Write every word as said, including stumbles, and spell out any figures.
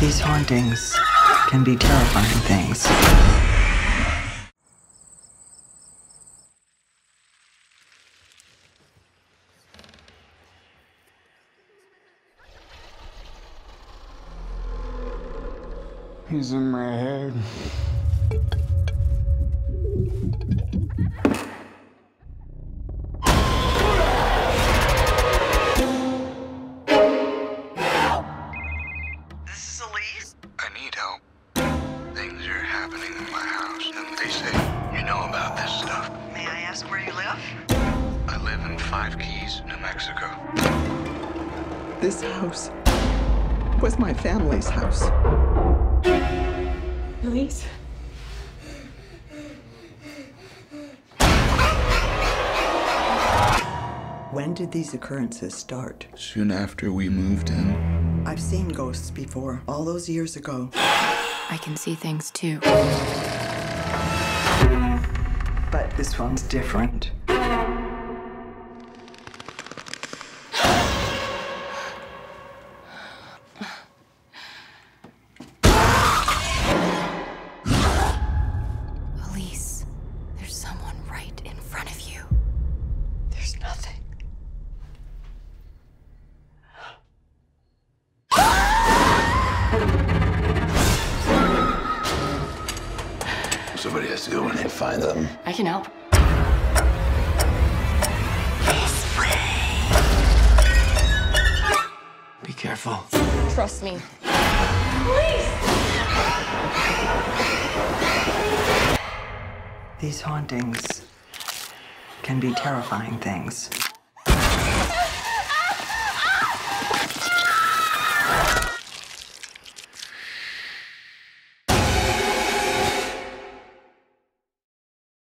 These hauntings can be terrifying things. He's in my head. This is Elise? I need help. Things are happening in my house, and they say, you know about this stuff. May I ask where you live? I live in Five Keys, New Mexico. This house was my family's house. Elise? When did these occurrences start? Soon after we moved in. I've seen ghosts before, all those years ago. I can see things too. But this one's different. Someone right in front of you. There's nothing. Somebody has to go in and find them. I can help. This way. Be careful. Trust me. Please! These hauntings can be terrifying things.